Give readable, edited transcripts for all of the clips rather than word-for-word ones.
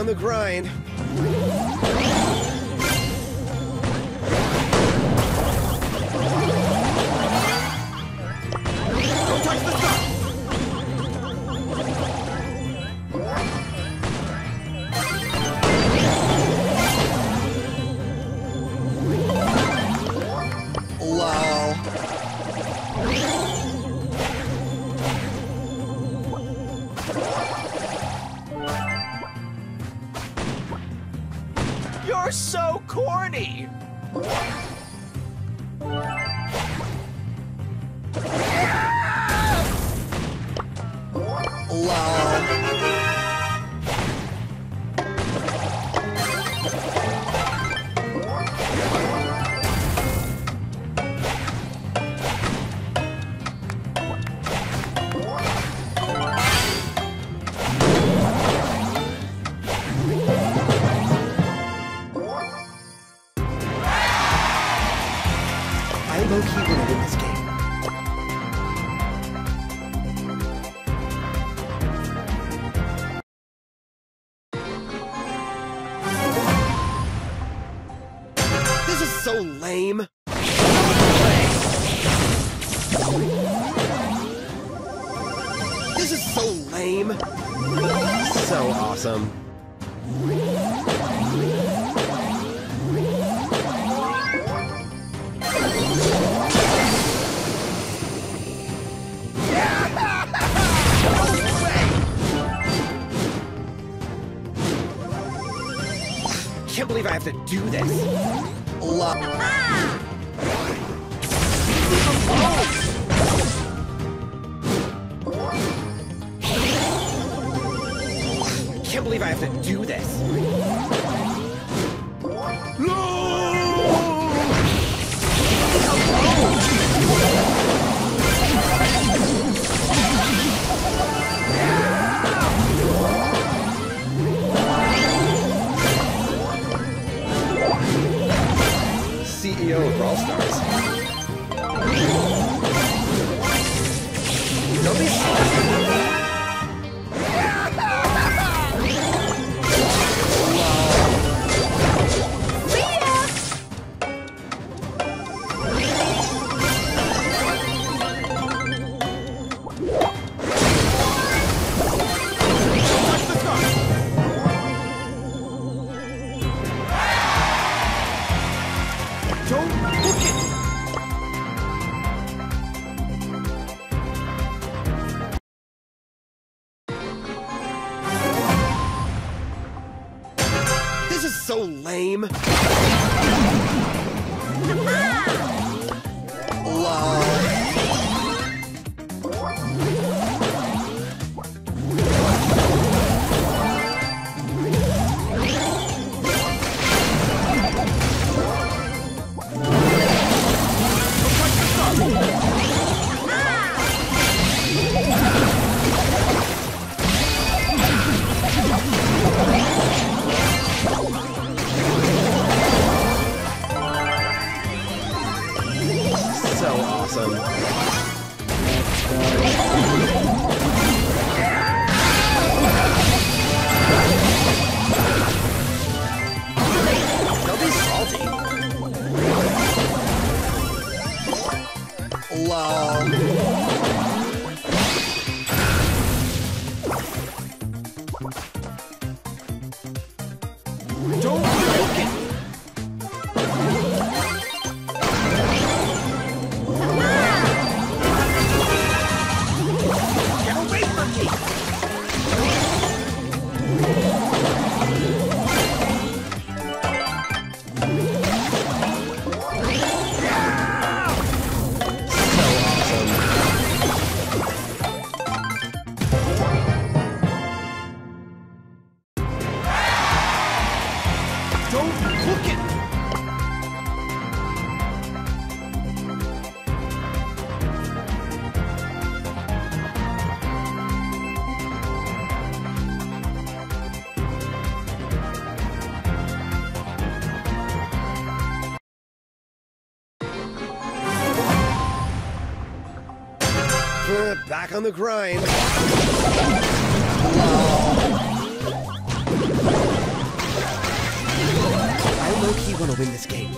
on the grind. Don't touch the stuff! You're so corny! Low-key gonna win this game. This is so lame. This is so lame. So awesome. I can't believe I have to do this. I can't believe I have to do this. CEO of Brawl Stars. Don't look it! This is so lame! Back on the grind. low-key wanna win this game. I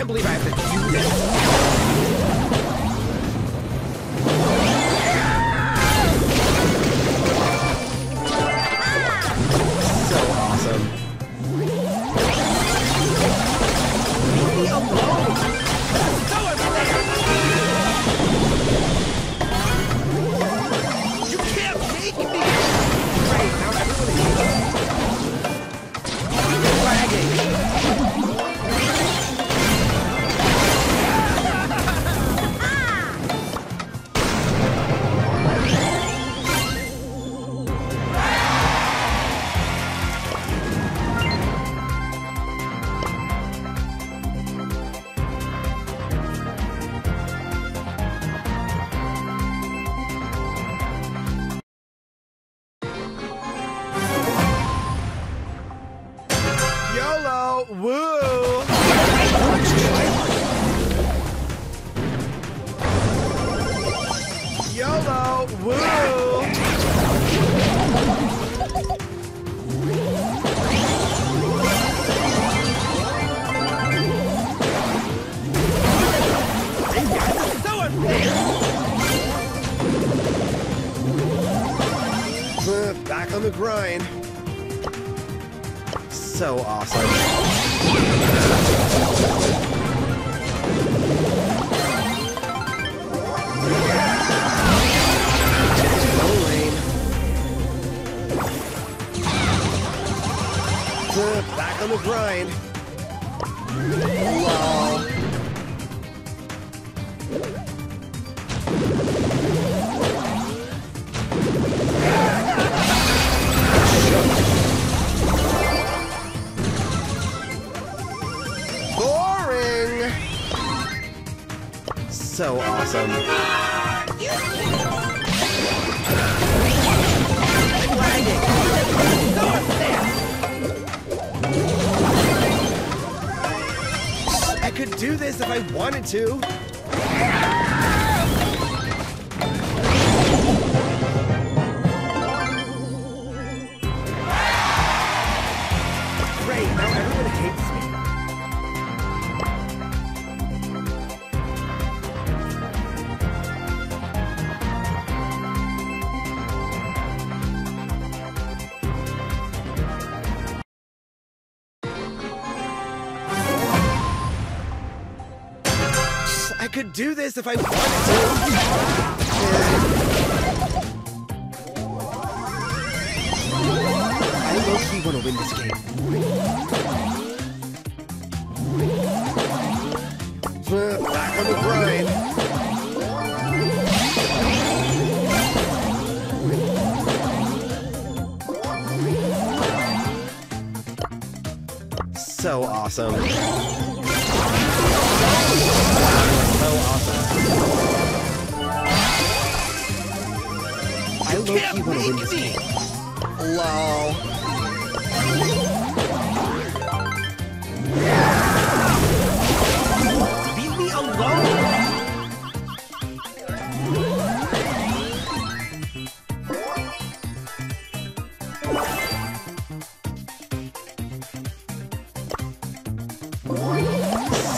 can't believe I have to do this. So awesome. Leave me alone. That's so amazing. You can't make me. Right now, I'm really bragging. Woo! YOLO! Woo! Back on the grind. So awesome. Back on the grind. Wow. Boring. So awesome. I could do this if I wanted to. Great, now everyone hates I could do this if I wanted to. I low-key want to win this game. Back on the grind. So awesome. So awesome. I low-key want to win this game. Lol. Leave me alone.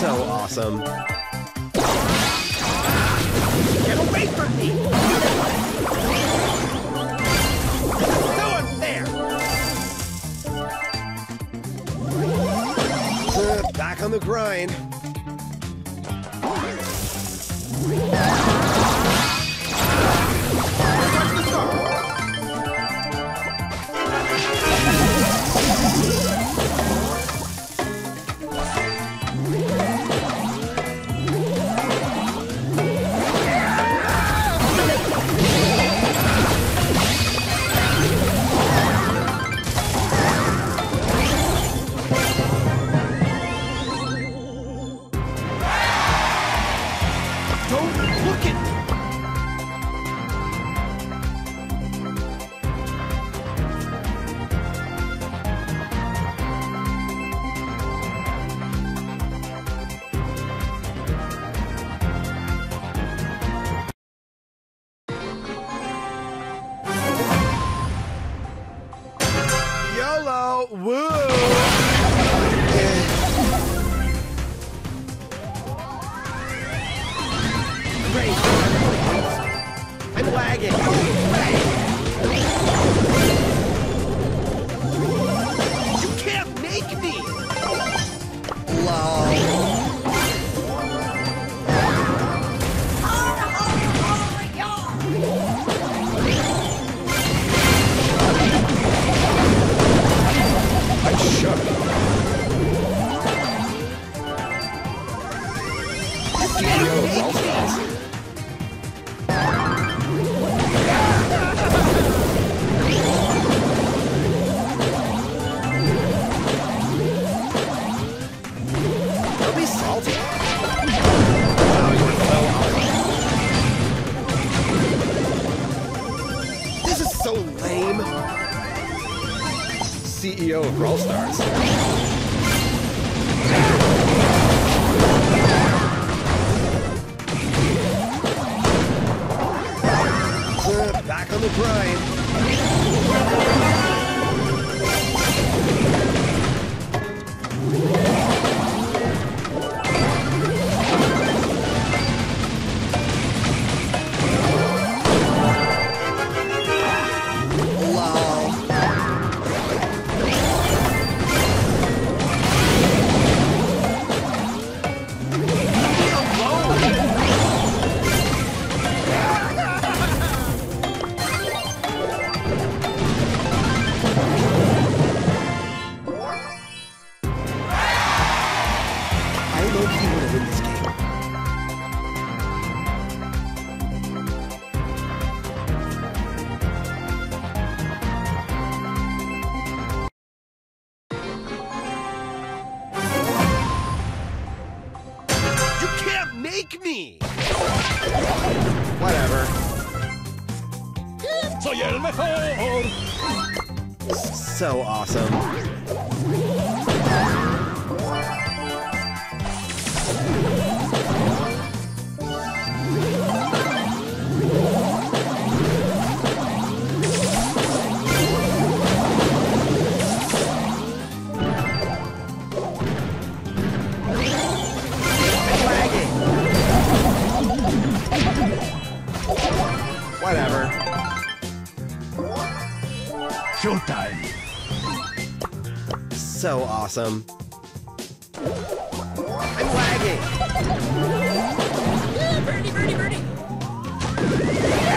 So awesome. Get away from me! That's so unfair! Back on the grind. now. Whoa! Great. I'm lagging. CEO of Brawl Stars. We're back on the grind. Make me! Whatever. Soy el mejor! So awesome. Whatever. Showtime. So awesome. I'm lagging. Birdie, birdie, birdie.